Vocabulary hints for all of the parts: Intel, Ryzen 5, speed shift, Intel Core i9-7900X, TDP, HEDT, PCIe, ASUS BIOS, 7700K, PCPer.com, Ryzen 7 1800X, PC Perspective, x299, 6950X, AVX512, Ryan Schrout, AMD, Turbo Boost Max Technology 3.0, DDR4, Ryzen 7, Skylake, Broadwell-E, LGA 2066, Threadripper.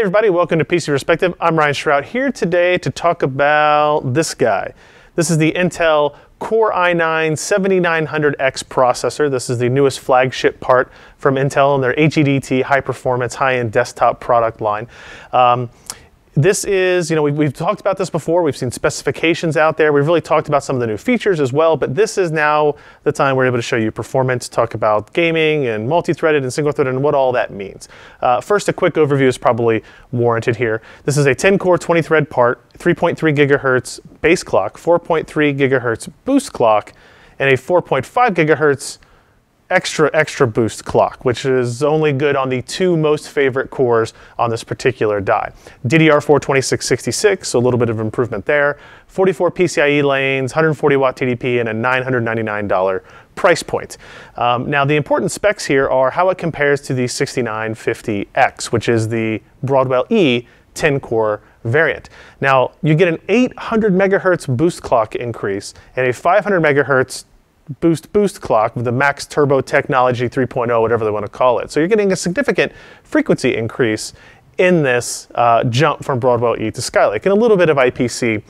Hey everybody, welcome to PC Perspective. I'm Ryan Schrout, here today to talk about this guy. This is the Intel Core i9-7900X processor. This is the newest flagship part from Intel and their HEDT, high performance, high-end desktop product line. This is, we've talked about this before. We've seen specifications out there. We've really talked about some of the new features as well, but this is now the time we're able to show you performance, talk about gaming and multi-threaded and single-threaded and what all that means. First, a quick overview is probably warranted here. This is a 10-core, 20-thread part, 3.3 gigahertz base clock, 4.3 gigahertz boost clock, and a 4.5 gigahertz extra boost clock, which is only good on the two most favorite cores on this particular die. DDR4 2666, so a little bit of improvement there. 44 PCIe lanes, 140 watt TDP, and a $999 price point. Now the important specs here are how it compares to the 6950X, which is the Broadwell-E 10-core variant. Now you get an 800 megahertz boost clock increase and a 500 megahertz boost clock with the Max Turbo Technology 3.0, whatever they want to call it. So you're getting a significant frequency increase in this jump from Broadwell-E to Skylake, and a little bit of IPC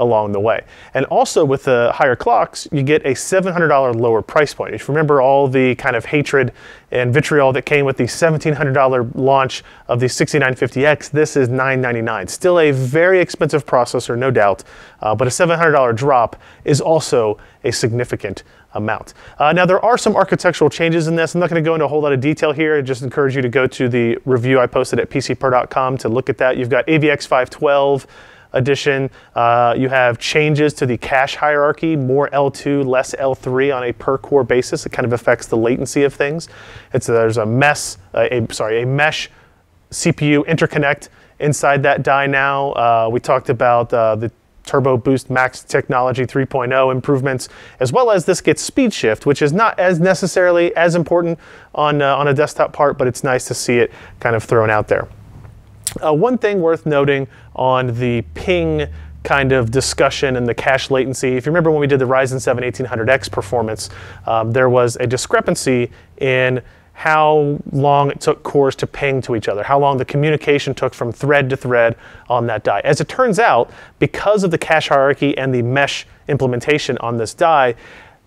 along the way. And also with the higher clocks, you get a $700 lower price point. If you remember all the kind of hatred and vitriol that came with the $1,700 launch of the 6950X, this is $999. Still a very expensive processor, no doubt, but a $700 drop is also a significant amount. Now there are some architectural changes in this. I'm not going to go into a whole lot of detail here. I just encourage you to go to the review I posted at PCPer.com to look at that. You've got AVX512 edition. You have changes to the cache hierarchy, more L2, less L3 on a per core basis. It kind of affects the latency of things. There's a mesh CPU interconnect inside that die now. We talked about the Turbo Boost Max Technology 3.0 improvements, as well as this gets speed shift, which is not as necessarily as important on a desktop part, but it's nice to see it kind of thrown out there. One thing worth noting on the ping kind of discussion and the cache latency, if you remember when we did the Ryzen 7 1800X performance, there was a discrepancy in how long it took cores to ping to each other, how long the communication took from thread to thread on that die. As it turns out, because of the cache hierarchy and the mesh implementation on this die,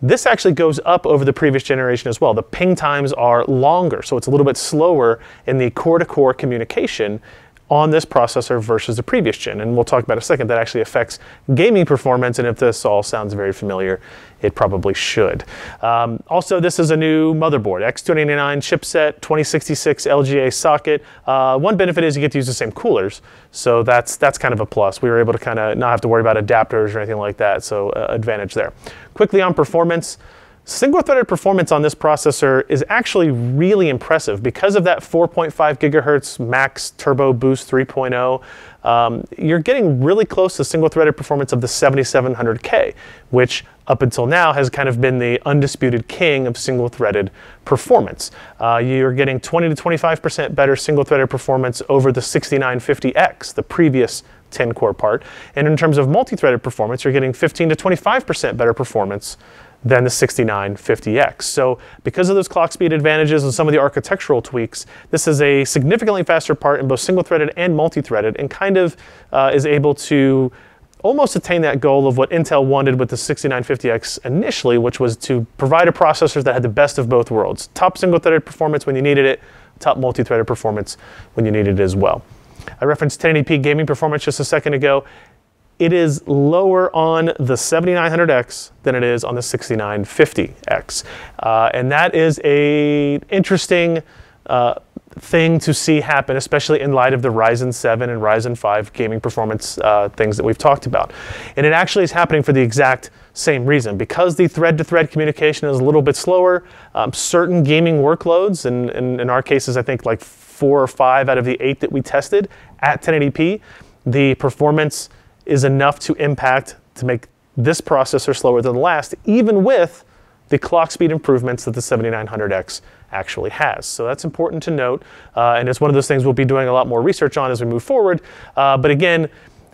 this actually goes up over the previous generation as well. The ping times are longer, so it's a little bit slower in the core-to-core communication on this processor versus the previous gen. And we'll talk about in a second, that actually affects gaming performance, and if this all sounds very familiar, it probably should. Also, this is a new motherboard, x299 chipset, 2066 LGA socket. One benefit is you get to use the same coolers, so that's kind of a plus. We were able to kind of not have to worry about adapters or anything like that, so advantage there. Quickly on performance, single-threaded performance on this processor is actually really impressive because of that 4.5 gigahertz max turbo boost 3.0. You're getting really close to single-threaded performance of the 7700K, which up until now has kind of been the undisputed king of single-threaded performance. You're getting 20 to 25% better single-threaded performance over the 6950X, the previous 10-core part. And in terms of multi-threaded performance, you're getting 15 to 25% better performance than the 6950X. So because of those clock speed advantages and some of the architectural tweaks, this is a significantly faster part in both single-threaded and multi-threaded, and kind of is able to almost attain that goal of what Intel wanted with the 6950X initially, which was to provide a processor that had the best of both worlds. Top single-threaded performance when you needed it, top multi-threaded performance when you needed it as well. I referenced 1080p gaming performance just a second ago. It is lower on the 7900X than it is on the 6950X. And that is an interesting thing to see happen, especially in light of the Ryzen 7 and Ryzen 5 gaming performance things that we've talked about. And it actually is happening for the exact same reason. Because the thread-to-thread communication is a little bit slower, certain gaming workloads, and in our cases I think like 4 or 5 out of the 8 that we tested at 1080p, the performance is enough to impact, to make this processor slower than the last, even with the clock speed improvements that the 7900X actually has. So that's important to note, and it's one of those things we'll be doing a lot more research on as we move forward. But again,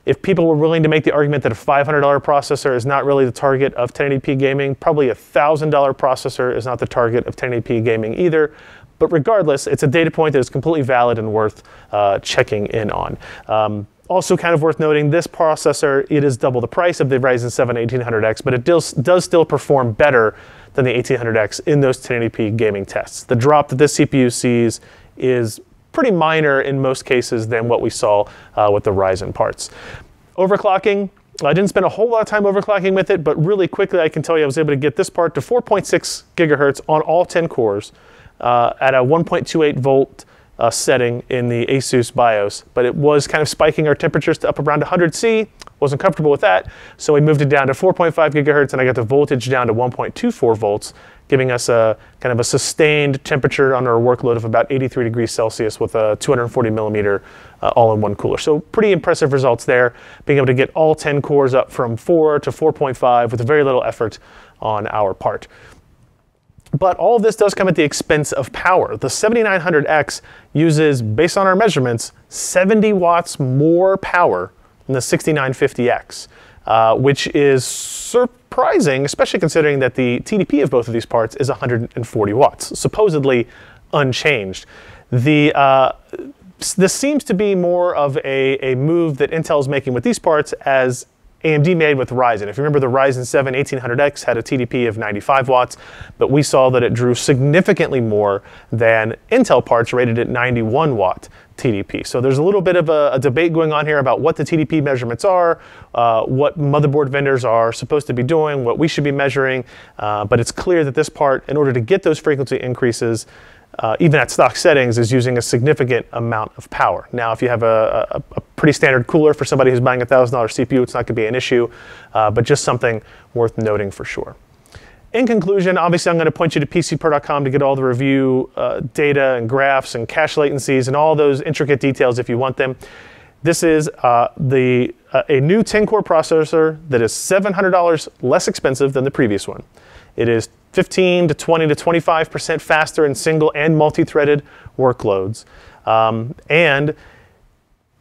If people were willing to make the argument that a $500 processor is not really the target of 1080p gaming, probably a $1,000 processor is not the target of 1080p gaming either. But regardless, it's a data point that is completely valid and worth checking in on. Also kind of worth noting, this processor, it is double the price of the Ryzen 7 1800X, but it does still perform better than the 1800X in those 1080p gaming tests. The drop that this CPU sees is pretty minor in most cases than what we saw with the Ryzen parts. Overclocking, I didn't spend a whole lot of time overclocking with it, but really quickly I can tell you I was able to get this part to 4.6 gigahertz on all 10 cores at a 1.28 volt setting in the ASUS BIOS, but it was kind of spiking our temperatures to up around 100°C. Wasn't comfortable with that, so we moved it down to 4.5 gigahertz, and I got the voltage down to 1.24 volts, giving us a kind of a sustained temperature on our workload of about 83 degrees Celsius with a 240 millimeter all-in-one cooler. So pretty impressive results there, being able to get all 10 cores up from 4 to 4.5 with very little effort on our part. But all of this does come at the expense of power. The 7900X uses, based on our measurements, 70 watts more power than the 6950X, which is surprising, especially considering that the TDP of both of these parts is 140 watts, supposedly unchanged. This seems to be more of a move that Intel's making with these parts as AMD made with Ryzen. If you remember, the Ryzen 7 1800X had a TDP of 95 watts, but we saw that it drew significantly more than Intel parts rated at 91 watt TDP. So there's a little bit of a debate going on here about what the TDP measurements are, what motherboard vendors are supposed to be doing, what we should be measuring, but it's clear that this part, in order to get those frequency increases, even at stock settings, is using a significant amount of power. Now, if you have a pretty standard cooler for somebody who's buying a $1,000 CPU, it's not gonna be an issue, but just something worth noting for sure. In conclusion, obviously I'm gonna point you to PCPer.com to get all the review data and graphs and cache latencies and all those intricate details if you want them. This is a new 10-core processor that is $700 less expensive than the previous one. It is 15 to 20 to 25% faster in single and multi-threaded workloads. And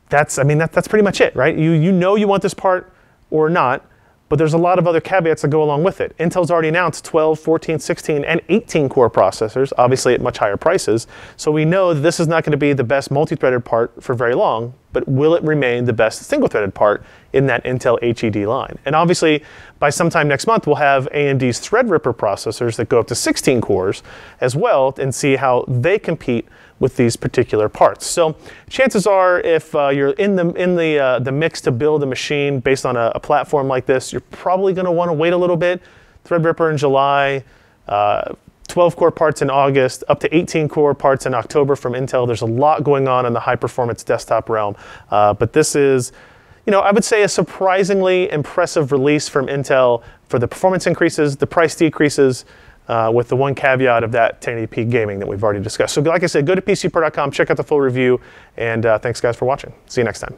that's pretty much it, right? You know you want this part or not, but there's a lot of other caveats that go along with it. Intel's already announced 12, 14, 16, and 18 core processors, obviously at much higher prices. So we know that this is not gonna be the best multi-threaded part for very long, but will it remain the best single-threaded part in that Intel HED line? And obviously, by sometime next month, we'll have AMD's Threadripper processors that go up to 16 cores as well, and see how they compete with these particular parts. So chances are, if you're in the mix to build a machine based on a platform like this, you're probably gonna wanna wait a little bit. Threadripper in July, 12 core parts in August, up to 18 core parts in October from Intel. There's a lot going on in the high performance desktop realm, but this is, I would say, a surprisingly impressive release from Intel for the performance increases, the price decreases, with the one caveat of that 1080p gaming that we've already discussed. So like I said, go to PCPer.com, check out the full review, and thanks guys for watching. See you next time.